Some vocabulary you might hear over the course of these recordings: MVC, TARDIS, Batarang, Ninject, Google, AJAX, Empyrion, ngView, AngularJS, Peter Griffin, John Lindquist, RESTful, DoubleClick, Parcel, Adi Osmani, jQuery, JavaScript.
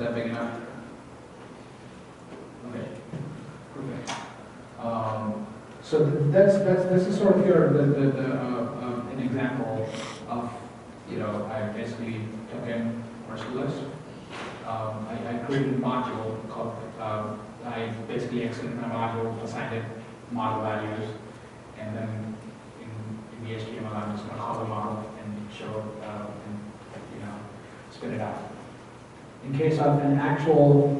that big enough? Okay. Okay. So this is sort of your an example of, you know, I basically took in parcel list. I created a module called. I basically extended my module, assigned it model values, and then in the HTML I'm just going to call the model and show and, you know, spit it out. In case of an actual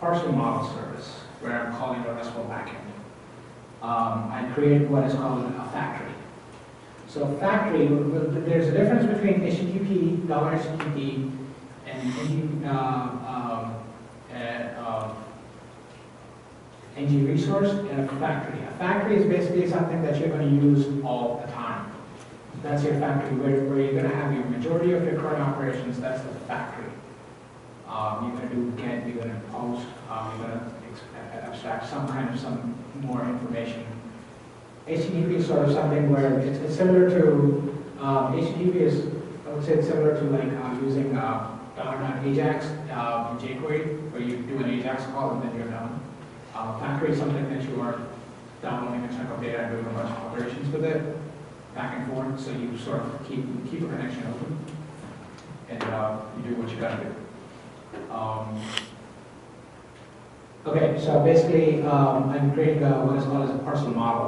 parcel model service where I'm calling a RESTful backend, I create what is called a factory. So a factory, there's a difference between HTTP, $HTTP, and ng resource and a factory. A factory is basically something that you're going to use all the time. That's your factory, where you're going to have your majority of your current operations. That's the factory. You're going to do get, you're going to post, you're going to abstract some more information. HTTP is sort of something where it's similar to, HTTP is, I would say it's similar to like using AJAX in jQuery, where you do an AJAX call and then you're done. Factory is something that you are downloading a chunk of data and doing a bunch of operations with it, back and forth, so you sort of keep a connection open, and you do what you gotta do. Okay, so basically, I'm creating what is called as a parcel model,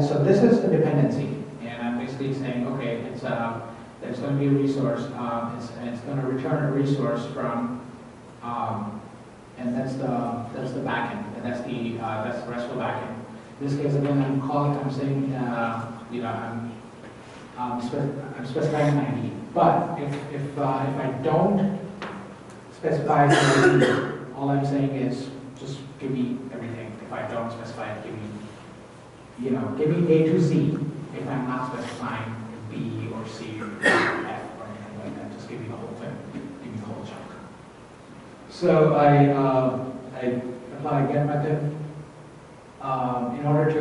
so this is the dependency, and I'm basically saying, okay, it's there's going to be a resource, it's going to return a resource from. And that's the backend, and that's the RESTful backend. In this case, again, I'm calling. I'm saying, you know, I'm specifying an ID. But if I don't specify an ID, all I'm saying is just give me everything. If I don't specify it, give me, you know, give me A to Z. If I'm not specifying B or C or F or anything like that, just give me the whole thing. Give me the whole chunk. So I apply get method. In order to,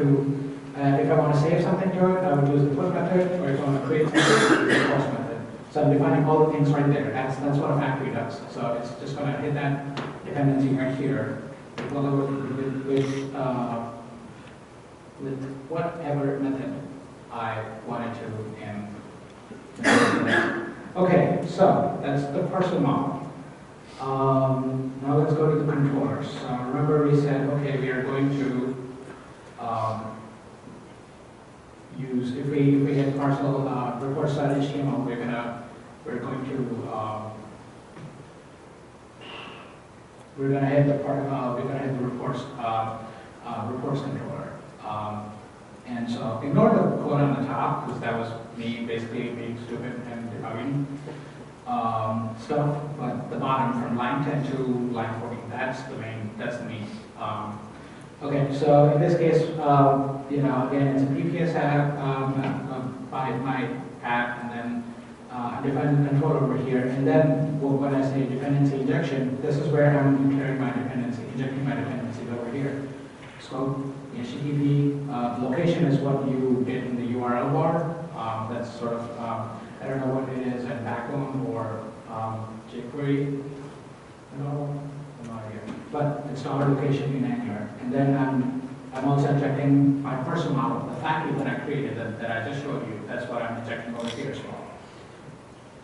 if I want to save something to it, I would use the put method, or if I want to create something, the post method. So I'm defining all the things right there. That's what a factory does. So it's just going to hit that dependency right here, with whatever method I wanted to. And okay, so that's the parcel model. Now let's go to the controllers. Remember we said, okay, we are going to use, if we get parcel reports.html, we're gonna hit the reports reports controller. And so ignore the code on the top because that was me basically being stupid and debugging. Stuff, but the bottom from line 10 to line 14, that's the main. Okay, so in this case, you know, again, it's a PPS app by my app, and then I define the control over here, and then when I say dependency injection, this is where I'm declaring my dependency, injecting my dependencies over here. So HTTP location is what you did in the URL bar. That's sort of I don't know what it is at Backbone or jQuery at all. I'm not here. But it's dollar location in Angular. And then I'm also injecting my parcel model, the factory that I created that I just showed you. That's what I'm injecting over here as well.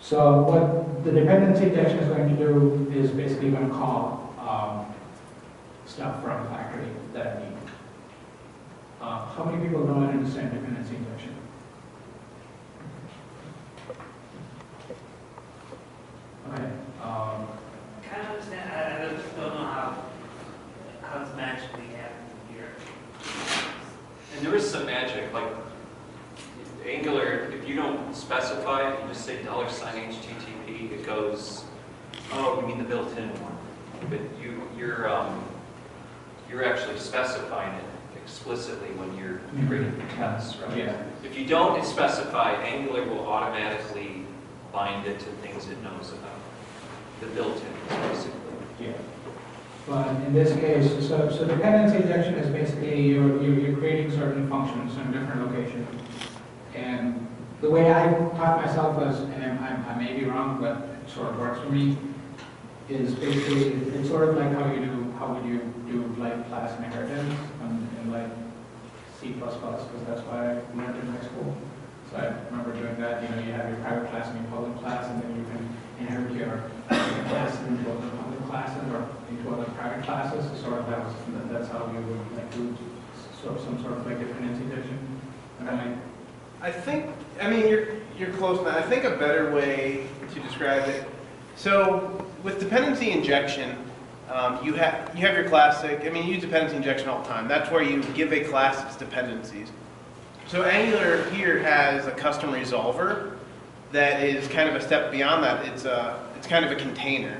So what the dependency injection is going to do is basically going to call stuff from the factory that I need. How many people know and understand dependency injection? Okay. Kind of understand. I just don't know how it's magically happening here. And there is some magic, like Angular. If you don't specify it, you just say $HTTP. It goes. Oh, you mean the built-in one? But you're actually specifying it explicitly when you're creating the tests, right? Yeah. If you don't specify, Angular will automatically bind it to things it knows about. The built-in, basically. Yeah. But in this case, so dependency injection is basically you're creating certain functions in a different location, and the way I taught myself was, and I may be wrong, but it sort of works for me, is basically, it's sort of like how would you do like class inheritance in like C++, because that's why I learned in high school. So I remember doing that, you know, you have your private class and your public class, and then you can inherit your class into other public classes or into other private classes. So sort of that's how you would like do sort of some sort of like different integration. And I think, I mean, you're close now. I think a better way to describe it. So with dependency injection, you have your classic. I mean, you use dependency injection all the time. That's where you give a class its dependencies. So Angular here has a custom resolver that is kind of a step beyond that. It's kind of a container.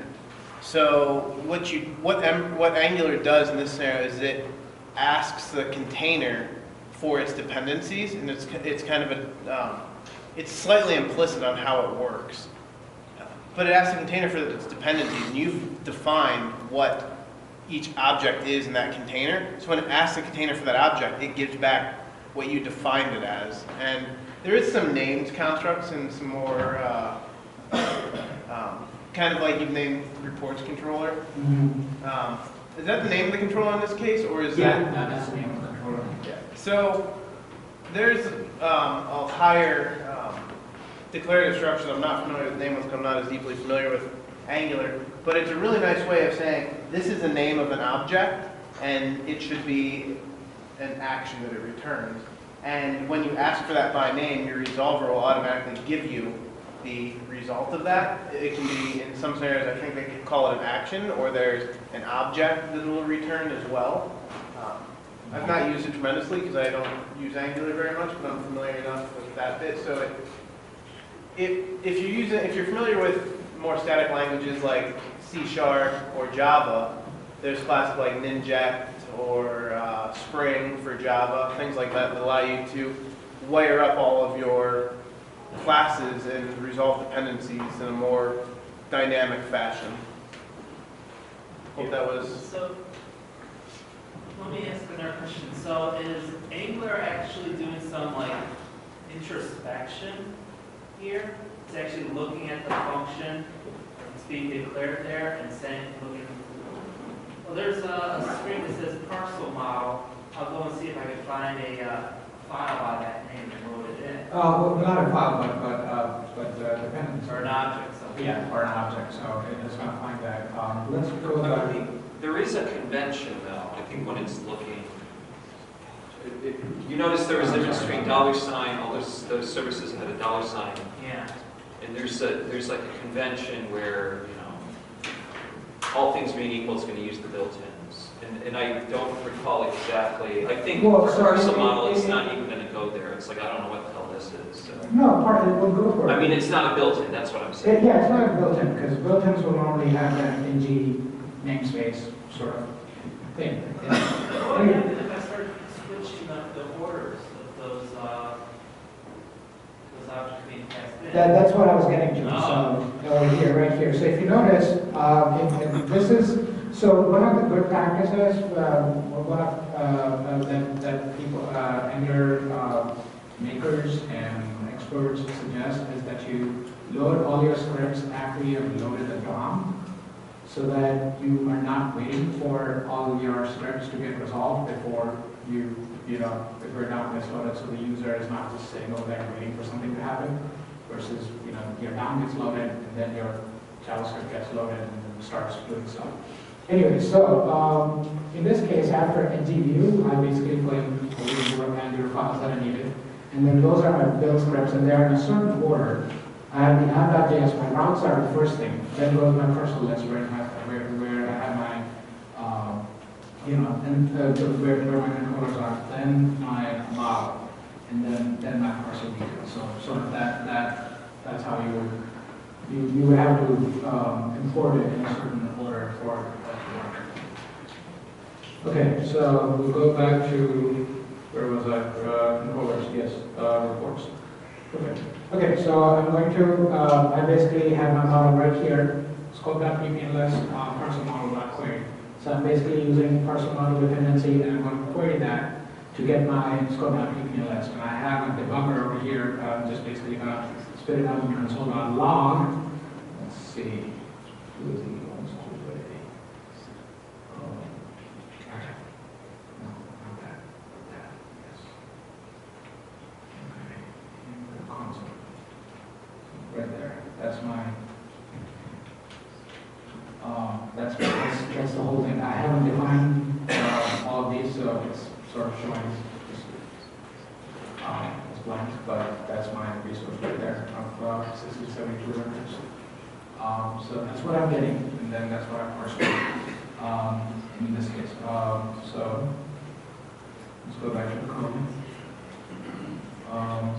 So what Angular does in this scenario is it asks the container for its dependencies, and it's kind of a it's slightly implicit on how it works, but it asks the container for its dependencies, and you've defined what each object is in that container. So when it asks the container for that object, it gives back what you defined it as. And there is some named constructs and some more kind of like you've named reports controller. Is that the name of the controller in this case, or is that? Yeah, that's the name of the controller. Yeah. So there's a higher declarative structure that I'm not familiar with the name of, because I'm not as deeply familiar with Angular, but it's a really nice way of saying this is the name of an object, and it should be an action that it returns. And when you ask for that by name, your resolver will automatically give you the result of that. It can be, in some scenarios, I think they could call it an action, or there's an object that it will return as well. I've not used it tremendously because I don't use Angular very much, but I'm familiar enough with that bit. So if you're familiar with more static languages like C# or Java, there's classes like Ninject or Spring for Java, things like that that allow you to wire up all of your classes and resolve dependencies in a more dynamic fashion. Hope that was... So, let me ask another question. So is Angular actually doing some like introspection here? It's actually looking at the function that's being declared there and saying, looking. Well, there's a string that says parcel model. I'll go and see if I can find a file by that name and load it in. Oh, well, not a file, but dependence. Or an object. Something. Yeah, or an object. So okay, let's not find that. Let's go. I think there is a convention, though. I think when it's looking, you notice there is a difference between $, all those services that had a $. Yeah. And there's like a convention where, you know, all things being equal, it's going to use the built-ins. And I don't recall exactly. I think parcel model is not even going to go there. It's like, I don't know what the hell this is. So. No, part of it will go for it. I mean, it's not a built-in. That's what I'm saying. Yeah, it's not a built-in, because built-ins will normally have that ng namespace sort of thing. I started switching up the orders of those objects being passed in. That's what I was getting to. So here, right here. So if you notice, this is so one of the good practices. One of that people, Angular makers and experts suggest is that you load all your scripts after you have loaded the DOM, so that you are not waiting for all your scripts to get resolved before before you're not misloaded, so the user is not just sitting over there waiting for something to happen, versus, you know, your DOM gets loaded and then your JavaScript gets loaded and starts doing stuff. Anyway, so in this case, after ngview, I basically put in a review of Angular files that I needed, and then those are my build scripts, and they're in a certain order. I have the app.js, my routes are the first thing. Then goes my parcel list where I have my, where my controllers are. Then my model, and then my parcel details. So sort of that's how you would have to import it in a certain order for that to work. Okay, so we'll go back to where was I? Controllers, yes, reports. Okay, so I'm going to, I basically have my model right here, scope.ppn list, parcel model.query. So I'm basically using parcel model dependency, and I'm going to query that to get my scope application list. And I have a debugger over here, just basically going to spit it out and console on log. Let's see. Right there. That's my. That's the whole thing. I haven't defined all of these, so it's sort of showing it's blank. But that's my resource right there of 672 records. So that's what I'm getting, and then that's what I'm parsing in this case. So let's go back to the code.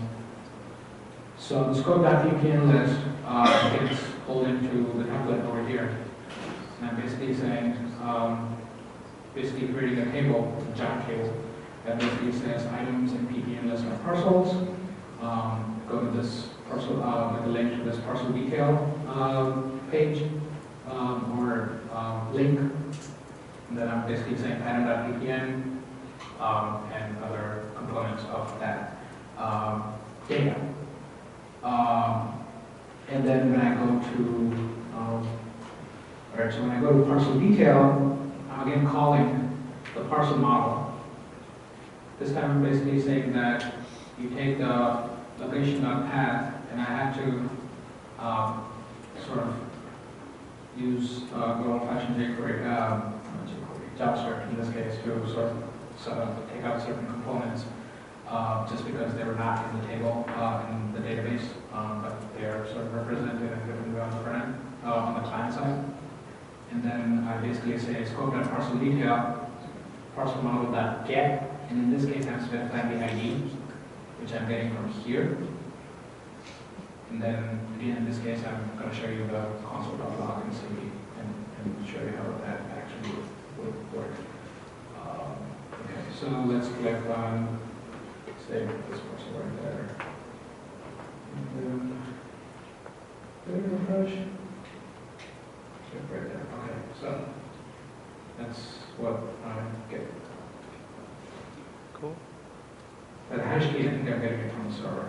So the scope.application list gets pulled into the template over here. And I'm basically saying, basically creating a table, a job table, that basically says items in PPM list are parcels. Go to this parcel, with the link to this parcel detail page or link. And then I'm basically saying item.ppm and other components of that data. And then when I go to, so when I go to parcel detail, I'm again calling the parcel model. This time I'm basically saying that you take the location on path, and I have to sort of use good old-fashioned jQuery, job search in this case, to sort of take out certain components. Just because they were not in the table in the database, but they are sort of represented in a different way on the front end, on the client side. And then I basically say scope.parcelDetail, parcel model.get, and in this case I'm specifying the ID, which I'm getting from here. And then in this case I'm going to show you the console.log and CV and show you how that actually would work. Okay, so let's click on. Save this person right there. And then refresh. Right there. Okay, so that's what I get. Cool. That hash key, I think I'm getting it from the server.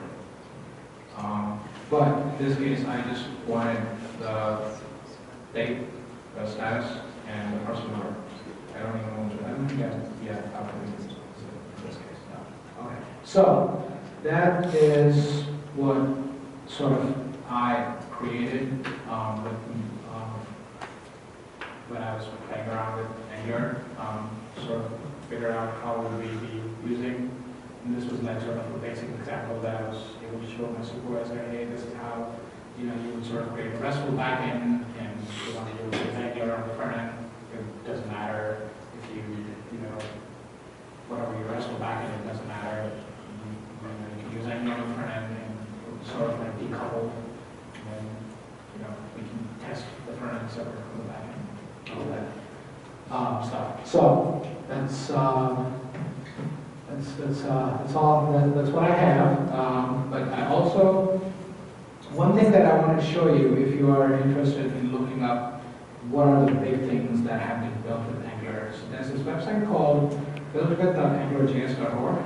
But in this case, I just wanted the date, the status, and the parcel number. I don't even want to. I don't think I'll put it in this case. So that is what sort of I created when I was playing around with Angular, sort of figured out how would we be using. And this was like sort of a basic example that I was able to show my supervisor, hey, this is how you would sort of create a RESTful backend, and you want to use Angular on the front end. It doesn't matter if you know whatever your RESTful backend, it doesn't matter. You can use any other front end and sort of like decouple, and then we can test the front end separate from the back end, all that stuff. So that's all. That's what I have. But I also, one thing that I want to show you, if you are interested in looking up what are the big things that have been built with Angular. So there's this website called buildwith.angularjs.org.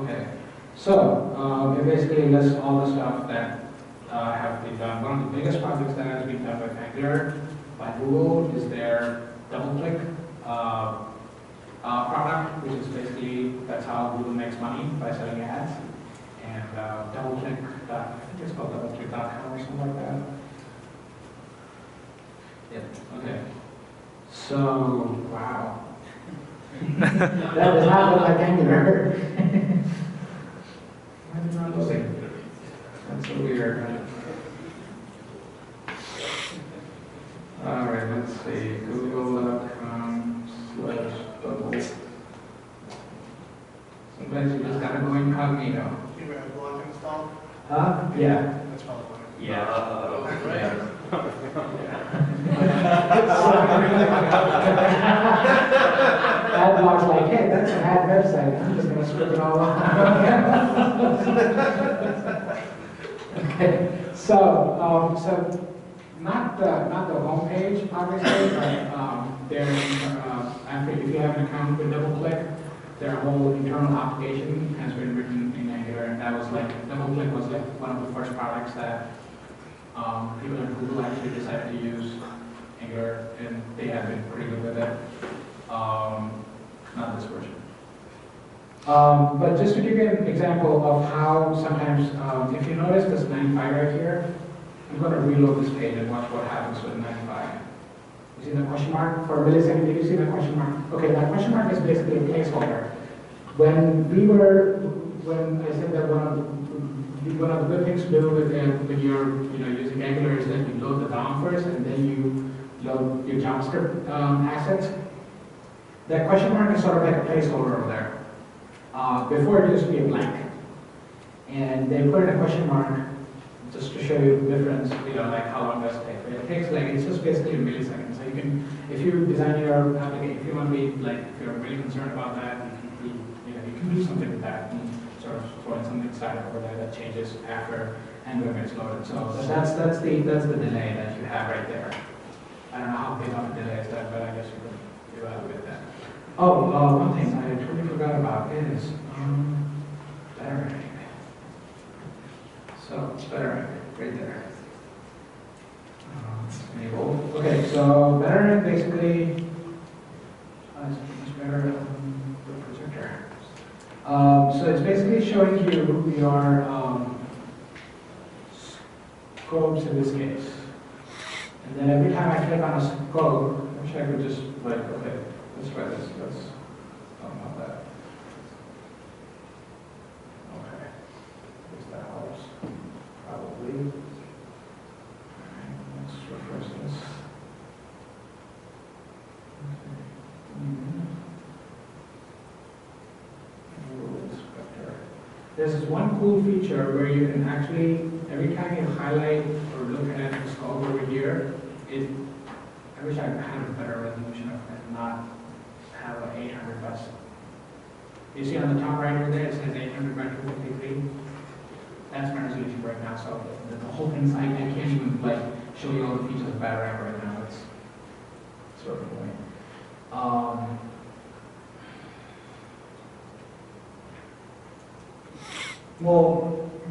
Okay, so it basically lists all the stuff that have been done. One of the biggest projects that has been done with Angular by Google is their DoubleClick product, which is basically that's how Google makes money, by selling ads. And DoubleClick, I think it's called DoubleClick.com or something like that. Yeah. Okay. So wow. That does not look like Angular. Why did not look like it? That's so weird. Alright, let's see. Google.com/double. Sometimes you just gotta go incognito. You have a blog installed? Huh? Yeah. That's probably it. Yeah. Adblock's like, hey, that's an ad website. I'm just going to script it all up. Okay, so not the homepage, obviously, but there's If you have an account with DoubleClick, their whole internal application has been written in Angular, and that was like, DoubleClick was like one of the first products that people at Google actually decided to use Angular, and they have been pretty good with it. Not this version. But just to give you an example of how sometimes, if you notice this 95 right here, I'm going to reload this page and watch what happens with 95. You see the question mark? For a millisecond, did you see the question mark? Okay, that question mark is basically a placeholder. When I said that one of the good things to do with when you're using Angular is that you load the DOM first and then you load your JavaScript assets. That question mark is sort of like a placeholder over there. Before it used to be a blank, and they put in a question mark just to show you the difference, like how long does it take. But it takes like, it's just basically a millisecond. So you can, if you design your application, if you want to be like, if you're really concerned about that, you can do something with that and sort of throw in something static over there that changes after Angular gets loaded. So that's the delay that you have right there. I don't know how big of a delay is that, but I guess you can evaluate that. Oh, one thing I totally forgot about is Batarang. So Batarang, right there. Enable. Okay, so Batarang basically is much better for the projector. So it's basically showing you your scopes in this case, and then every time I click on a scope, I wish I could just like okay. Let's try this. Let's talk about that. Okay. At least that helps. Probably. Alright, let's refresh this. Okay. There's this one cool feature where you can actually, every time you highlight or look at the scope over here, I wish I had a better resolution of it, not have an 800 bus. You see on the top right over there, it says 800 by 253. That's my resolution right now. So the whole thing, I can't even like show you all the features of Batarang right now. It's sort of annoying. Well,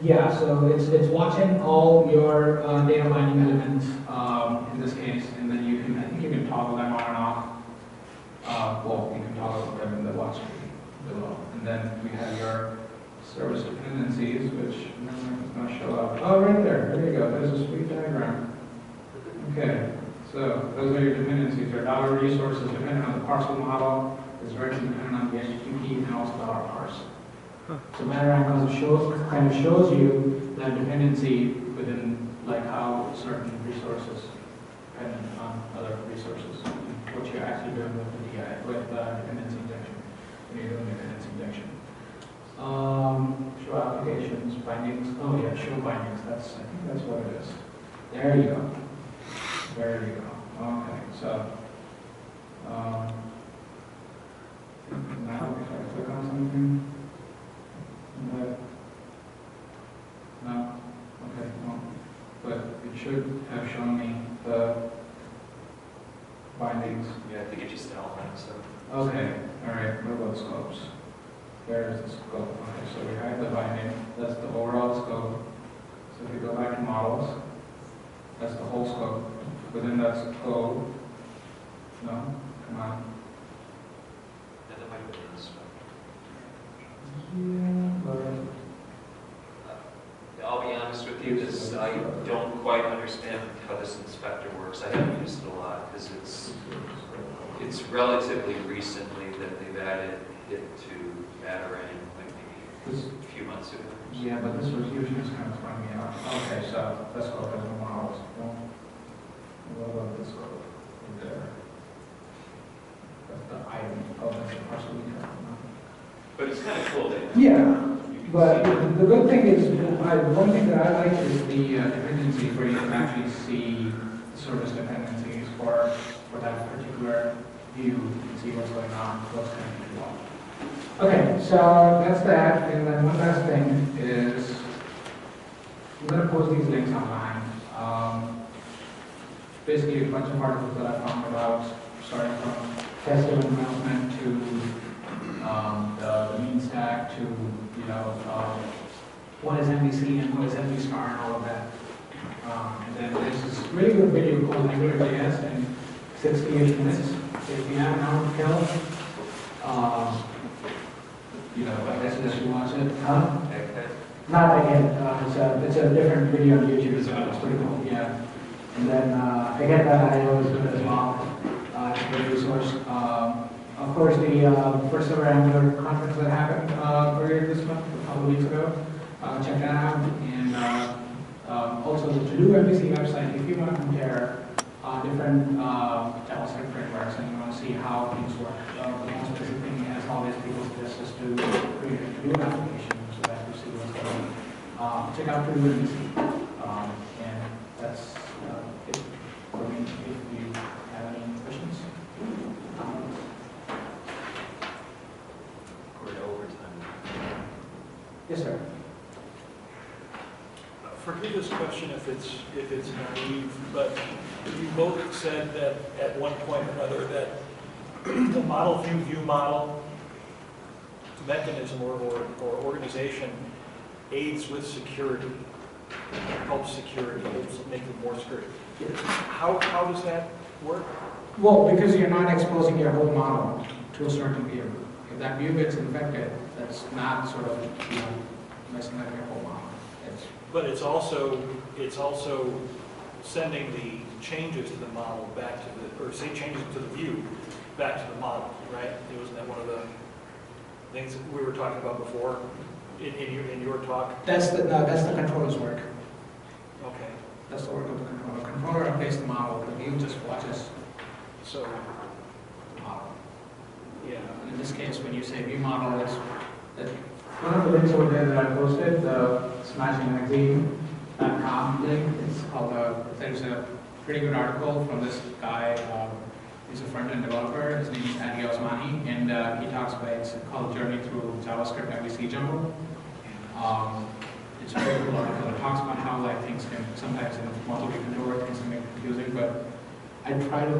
yeah. So it's watching all your data mining elements in this case, and then you can you can toggle them on and off. Well, you can toggle them in the watch screen below. And then we have your service dependencies, which is going to show up. Oh, right there. There you go. There's a sweet diagram. Okay. So those are your dependencies. Your dollar resource is dependent on the parcel model. It's very dependent on the HTTP and also dollar parse. So Batarang kind of shows you that dependency within like how certain resources depend on other resources. What you're actually doing with the DI, with dependency injection. When you're doing dependency injection. Show applications, bindings. Oh yeah, show bindings. I think that's what it is. There you go. There you go. Okay, so now if I click on something. No? Okay, no. But it should have shown me the bindings. Yeah, I think it just all that stuff. Okay, alright, what about scopes? Where is the scope? Okay, so we have the binding, that's the overall scope. So if we go back to models, that's the whole scope. Within that scope, no? Come on. Yeah, but I'll be honest with you, I don't quite understand how this inspector works. I haven't used it a lot because it's relatively recently that they've added it to Batarang, like maybe a few months ago. Yeah, but this resolution is kind of throwing me out. Okay, so let's go to the models. What about this code in there? That's the item. Oh, that's the parcel we have. But it's kind of cool, then. Yeah, but the good thing is, one thing that I like is the dependencies where you can actually see the service dependencies for that particular view and see what's going on, what's connected to what. Okay, so that's that. And then one last thing is, I'm going to post these links online. Basically, a bunch of articles that I found about starting from excessive improvement to the mean stack, to what is MVC and what is MVStar and all of that. And then there's this really good video called AngularJS and 68 minutes. If you haven't heard of it, I guess if you watch it. Huh? Not again. It's a different video on YouTube. It's pretty cool. Yeah. And then again, that IO is good as well. It's a good resource. Of course, the first ever Angular conference that happened earlier this month, a couple weeks ago. Check that out. And also the To-Do MVC website, if you want to compare different JavaScript frameworks and you want to see how things work. The most basic thing, as always, people suggest is to create a To-Do application so that you see what's going on. Check out To-Do MVC. And that's it for me. If you have any questions. We're at overtime. Yes, sir. Forgive this question if it's naive, but you both said that at one point or another that the model view model mechanism or organization aids with security, helps security, helps make it more secure. How does that work? Well, because you're not exposing your whole model to a certain view. If that view gets infected, that's not sort of messing up your whole model. But it's also sending the changes to the model back to the, or say changes to the view back to the model, right? Wasn't that one of the things that we were talking about before in your talk? That's the controller's work. Okay. That's the work of the controller. The controller updates the model, the view just watches. So model. Yeah. In this case, when you say view model, it's one of the things over there that I posted, the smashingmagazine.com link, it's called there's a pretty good article from this guy, he's a front-end developer, his name is Adi Osmani, and he talks about, it's called Journey Through JavaScript MVC Jumble. It's a very cool article that talks about how things can, sometimes in multi-controller things can be confusing, but I try to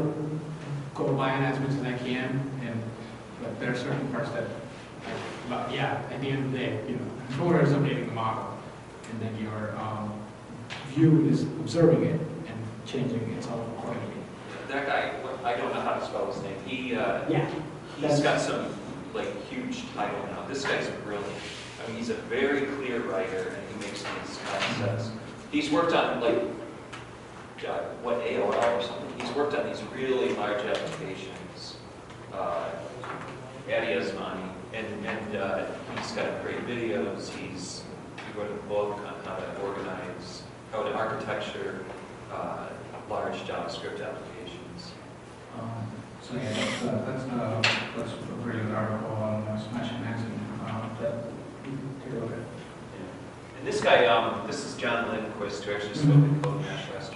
go by it as much as I can, but there are certain parts that but yeah, at the end of the day, the controller is updating the model, and then your view is observing it and changing itself accordingly. That guy, I don't know how to spell his name. He he's got some huge title now. This guy's brilliant. I mean, he's a very clear writer, and he makes these concepts. He's worked on AOL or something. He's worked on these really large applications. Adi Osmani. And he's got great videos. He wrote a book on how to organize, how to architecture large JavaScript applications. So yeah, that's a pretty good article on Smash and Magazine that you can take a look at. Yeah. And this guy, this is John Lindquist, who actually spoke at Code Nash last year.